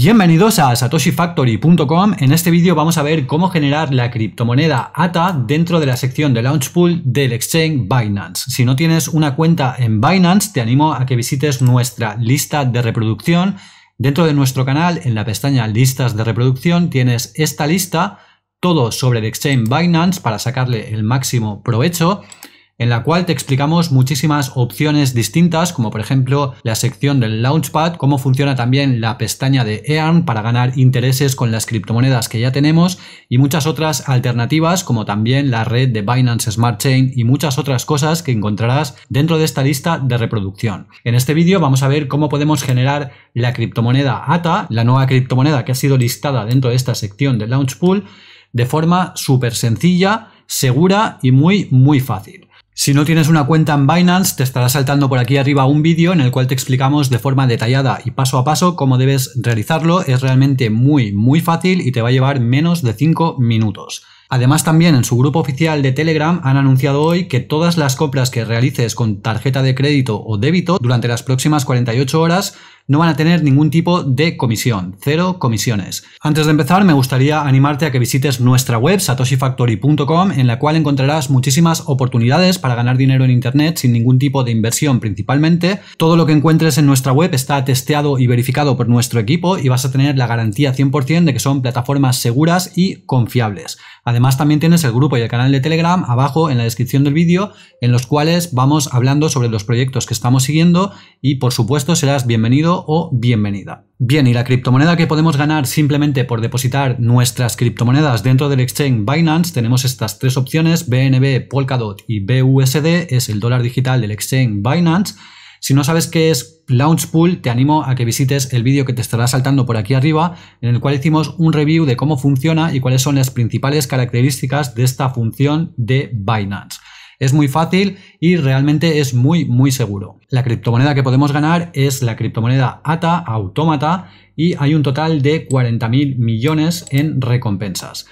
Bienvenidos a satoshifactory.com. En este vídeo vamos a ver cómo generar la criptomoneda ATA dentro de la sección de Launchpool del exchange Binance. Si no tienes una cuenta en Binance, te animo a que visites nuestra lista de reproducción. Dentro de nuestro canal, en la pestaña listas de reproducción, tienes esta lista, todo sobre el exchange Binance para sacarle el máximo provecho, en la cual te explicamos muchísimas opciones distintas, como por ejemplo la sección del Launchpad, cómo funciona también la pestaña de Earn para ganar intereses con las criptomonedas que ya tenemos y muchas otras alternativas, como también la red de Binance Smart Chain y muchas otras cosas que encontrarás dentro de esta lista de reproducción. En este vídeo vamos a ver cómo podemos generar la criptomoneda ATA, la nueva criptomoneda que ha sido listada dentro de esta sección del Launchpool, de forma súper sencilla, segura y muy fácil. Si no tienes una cuenta en Binance, te estará saltando por aquí arriba un vídeo en el cual te explicamos de forma detallada y paso a paso cómo debes realizarlo. Es realmente muy fácil y te va a llevar menos de 5 minutos. Además, también en su grupo oficial de Telegram han anunciado hoy que todas las compras que realices con tarjeta de crédito o débito durante las próximas 48 horas no van a tener ningún tipo de comisión, cero comisiones. Antes de empezar, me gustaría animarte a que visites nuestra web satoshifactory.com, en la cual encontrarás muchísimas oportunidades para ganar dinero en internet sin ningún tipo de inversión principalmente. Todo lo que encuentres en nuestra web está testeado y verificado por nuestro equipo y vas a tener la garantía 100% de que son plataformas seguras y confiables. Además, también tienes el grupo y el canal de Telegram abajo en la descripción del vídeo, en los cuales vamos hablando sobre los proyectos que estamos siguiendo y, por supuesto, serás bienvenido o bienvenida. Bien, y la criptomoneda que podemos ganar simplemente por depositar nuestras criptomonedas dentro del exchange Binance, tenemos estas tres opciones: BNB, Polkadot y BUSD, es el dólar digital del exchange Binance. Si no sabes qué es Launchpool, te animo a que visites el vídeo que te estará saltando por aquí arriba, en el cual hicimos un review de cómo funciona y cuáles son las principales características de esta función de Binance. Es muy fácil y realmente es muy seguro. La criptomoneda que podemos ganar es la criptomoneda ATA, Automata, y hay un total de 40.000 millones en recompensas.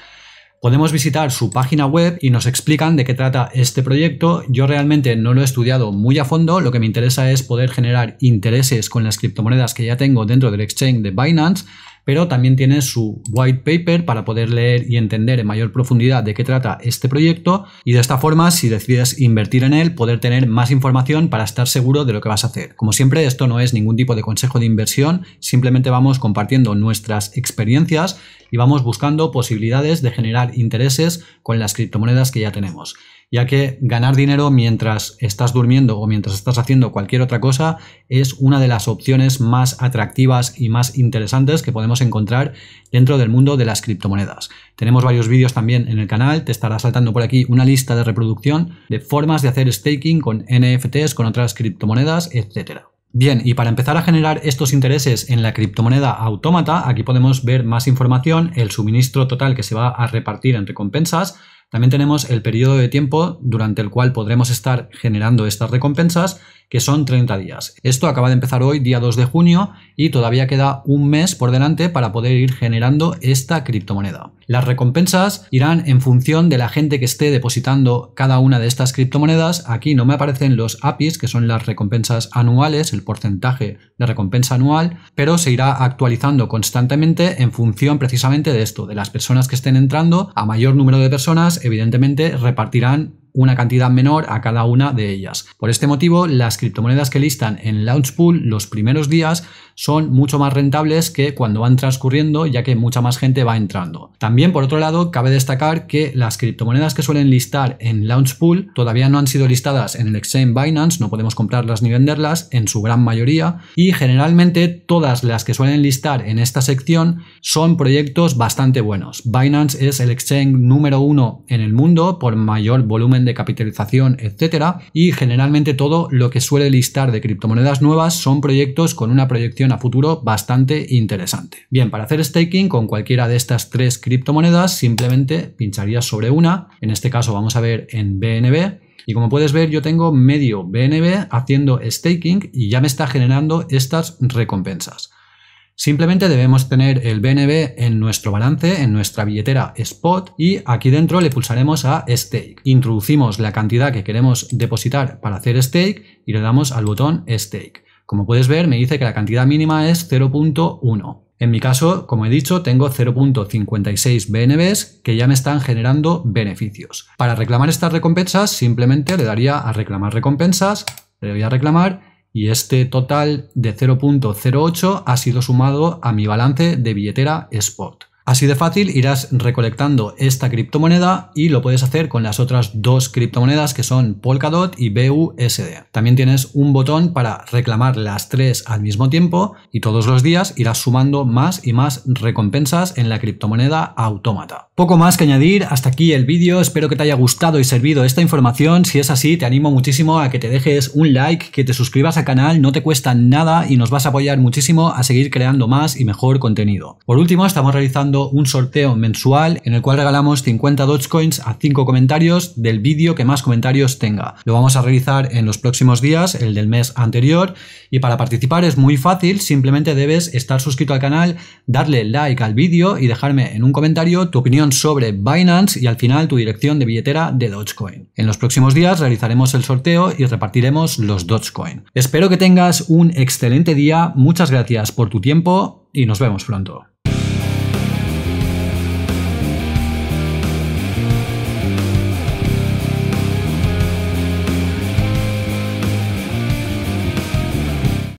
Podemos visitar su página web y nos explican de qué trata este proyecto. Yo realmente no lo he estudiado muy a fondo, lo que me interesa es poder generar intereses con las criptomonedas que ya tengo dentro del exchange de Binance, pero también tiene su white paper para poder leer y entender en mayor profundidad de qué trata este proyecto y, de esta forma, si decides invertir en él, poder tener más información para estar seguro de lo que vas a hacer. Como siempre, esto no es ningún tipo de consejo de inversión, simplemente vamos compartiendo nuestras experiencias y vamos buscando posibilidades de generar intereses con las criptomonedas que ya tenemos, ya que ganar dinero mientras estás durmiendo o mientras estás haciendo cualquier otra cosa es una de las opciones más atractivas y más interesantes que podemos encontrar dentro del mundo de las criptomonedas. Tenemos varios vídeos también en el canal, te estará saltando por aquí una lista de reproducción de formas de hacer staking con NFTs, con otras criptomonedas, etcétera. Bien, y para empezar a generar estos intereses en la criptomoneda Automata, aquí podemos ver más información, el suministro total que se va a repartir en recompensas. También tenemos el periodo de tiempo durante el cual podremos estar generando estas recompensas, que son 30 días. Esto acaba de empezar hoy, día 2 de junio, y todavía queda un mes por delante para poder ir generando esta criptomoneda. Las recompensas irán en función de la gente que esté depositando cada una de estas criptomonedas. Aquí no me aparecen los APIs, que son las recompensas anuales, el porcentaje de recompensa anual, pero se irá actualizando constantemente en función precisamente de esto, de las personas que estén entrando. A mayor número de personas, evidentemente, repartirán una cantidad menor a cada una de ellas. Por este motivo, las criptomonedas que listan en Launchpool los primeros días son mucho más rentables que cuando van transcurriendo, ya que mucha más gente va entrando. También, por otro lado, cabe destacar que las criptomonedas que suelen listar en Launchpool todavía no han sido listadas en el exchange Binance, no podemos comprarlas ni venderlas en su gran mayoría, y generalmente todas las que suelen listar en esta sección son proyectos bastante buenos. Binance es el exchange número 1 en el mundo por mayor volumen de capitalización, etcétera, y generalmente todo lo que suele listar de criptomonedas nuevas son proyectos con una proyección a futuro bastante interesante. Bien, para hacer staking con cualquiera de estas tres criptomonedas, simplemente pincharías sobre una. En este caso vamos a ver en BNB, y como puedes ver, yo tengo medio BNB haciendo staking y ya me está generando estas recompensas. Simplemente debemos tener el BNB en nuestro balance, en nuestra billetera Spot, y aquí dentro le pulsaremos a Stake. Introducimos la cantidad que queremos depositar para hacer Stake y le damos al botón Stake. Como puedes ver, me dice que la cantidad mínima es 0.1. En mi caso, como he dicho, tengo 0.56 BNBs que ya me están generando beneficios. Para reclamar estas recompensas, simplemente le daría a reclamar recompensas, le doy a reclamar y este total de 0.08 ha sido sumado a mi balance de billetera Spot. Así de fácil irás recolectando esta criptomoneda y lo puedes hacer con las otras dos criptomonedas que son Polkadot y BUSD. También tienes un botón para reclamar las tres al mismo tiempo y todos los días irás sumando más y más recompensas en la criptomoneda Automata. Poco más que añadir, hasta aquí el vídeo, espero que te haya gustado y servido esta información. Si es así, te animo muchísimo a que te dejes un like, que te suscribas al canal, no te cuesta nada y nos vas a apoyar muchísimo a seguir creando más y mejor contenido. Por último, estamos realizando un sorteo mensual en el cual regalamos 50 Dogecoins a 5 comentarios del vídeo que más comentarios tenga. Lo vamos a realizar en los próximos días, el del mes anterior, y para participar es muy fácil, simplemente debes estar suscrito al canal, darle like al vídeo y dejarme en un comentario tu opinión sobre Binance y al final tu dirección de billetera de Dogecoin. En los próximos días realizaremos el sorteo y repartiremos los Dogecoin. Espero que tengas un excelente día, muchas gracias por tu tiempo y nos vemos pronto.